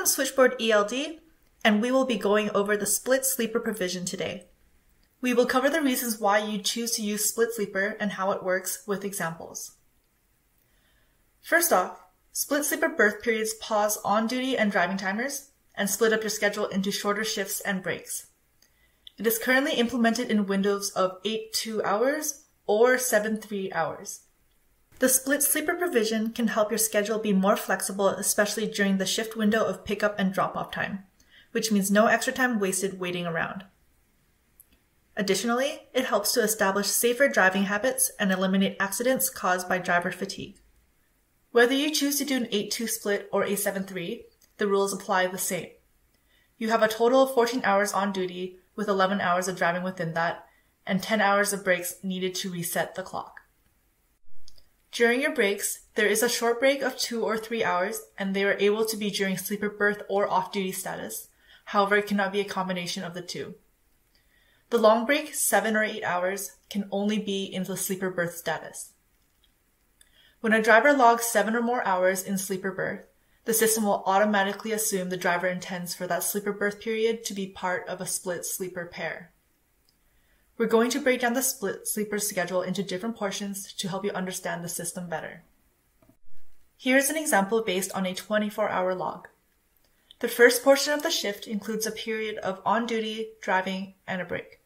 Welcome to Switchboard ELD, and we will be going over the Split Sleeper provision today. We will cover the reasons why you choose to use Split Sleeper and how it works with examples. First off, Split Sleeper berth periods pause on-duty and driving timers and split up your schedule into shorter shifts and breaks. It is currently implemented in windows of 8 2-hour or 7 3-hour. The Split Sleeper provision can help your schedule be more flexible, especially during the shift window of pickup and drop-off time, which means no extra time wasted waiting around. Additionally, it helps to establish safer driving habits and eliminate accidents caused by driver fatigue. Whether you choose to do an 8-2 split or a 7-3, the rules apply the same. You have a total of 14 hours on duty with 11 hours of driving within that and 10 hours of breaks needed to reset the clock. During your breaks, there is a short break of 2 or 3 hours, and they are able to be during sleeper berth or off-duty status. However, it cannot be a combination of the two. The long break, 7 or 8 hours, can only be in the sleeper berth status. When a driver logs 7 or more hours in sleeper berth, the system will automatically assume the driver intends for that sleeper berth period to be part of a split sleeper pair. We're going to break down the split sleeper schedule into different portions to help you understand the system better. Here's an example based on a 24-hour log. The first portion of the shift includes a period of on-duty, driving, and a break.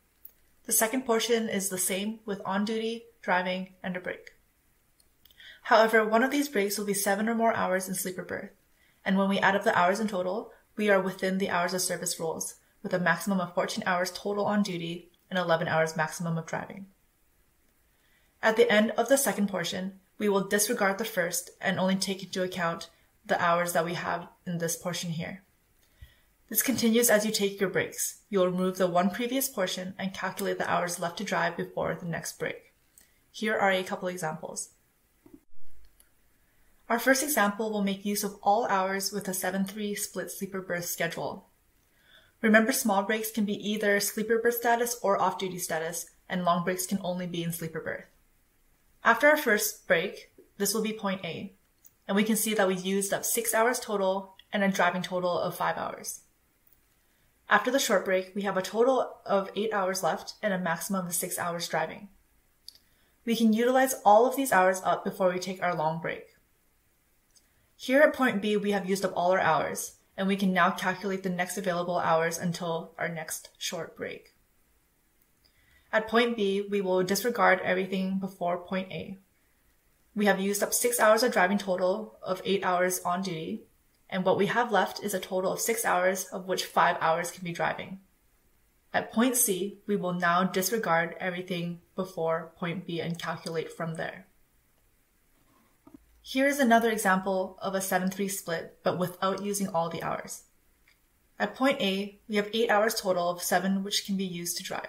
The second portion is the same with on-duty, driving, and a break. However, one of these breaks will be 7 or more hours in sleeper berth, and when we add up the hours in total, we are within the hours of service rules, with a maximum of 14 hours total on duty, and 11 hours maximum of driving. At the end of the second portion, we will disregard the first and only take into account the hours that we have in this portion here. This continues as you take your breaks. You will remove the one previous portion and calculate the hours left to drive before the next break. Here are a couple examples. Our first example will make use of all hours with a 7-3 split sleeper berth schedule. Remember, small breaks can be either sleeper berth status or off-duty status, and long breaks can only be in sleeper berth. After our first break, this will be point A, and we can see that we used up 6 hours total and a driving total of 5 hours. After the short break, we have a total of 8 hours left and a maximum of 6 hours driving. We can utilize all of these hours up before we take our long break. Here at point B, we have used up all our hours, and we can now calculate the next available hours until our next short break. At point B, we will disregard everything before point A. We have used up 6 hours of driving total of 8 hours on duty, and what we have left is a total of 6 hours, of which 5 hours can be driving. At point C, we will now disregard everything before point B and calculate from there. Here is another example of a 7-3 split, but without using all the hours. At point A, we have 8 hours total of 7 which can be used to drive.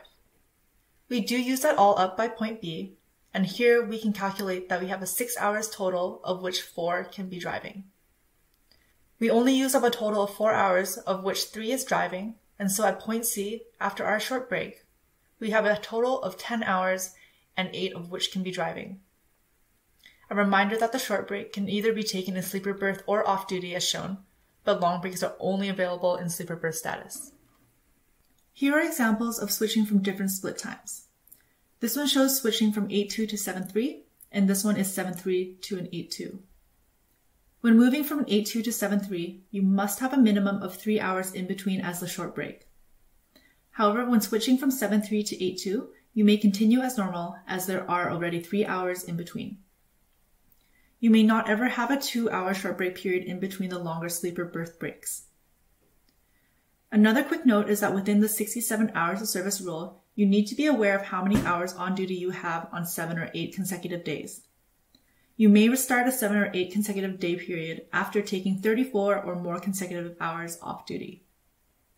We do use that all up by point B, and here we can calculate that we have a 6 hours total, of which 4 can be driving. We only use up a total of 4 hours, of which 3 is driving, and so at point C, after our short break, we have a total of 10 hours and 8 of which can be driving. A reminder that the short break can either be taken in sleeper berth or off-duty as shown, but long breaks are only available in sleeper berth status. Here are examples of switching from different split times. This one shows switching from 8-2 to 7-3, and this one is 7-3 to an 8-2. When moving from an 8-2 to 7-3, you must have a minimum of 3 hours in between as the short break. However, when switching from 7-3 to 8-2, you may continue as normal as there are already 3 hours in between. You may not ever have a 2-hour short break period in between the longer sleeper berth breaks. Another quick note is that within the 67 hours of service rule, you need to be aware of how many hours on duty you have on 7 or 8 consecutive days. You may restart a 7 or 8 consecutive day period after taking 34 or more consecutive hours off duty.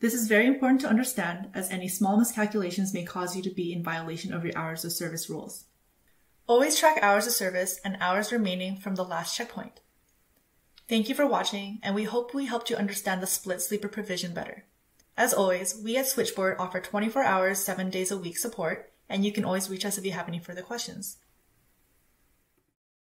This is very important to understand, as any small miscalculations may cause you to be in violation of your hours of service rules. Always track hours of service and hours remaining from the last checkpoint. Thank you for watching, and we hope we helped you understand the split sleeper provision better. As always, we at Switchboard offer 24 hours, 7 days a week support, and you can always reach us if you have any further questions.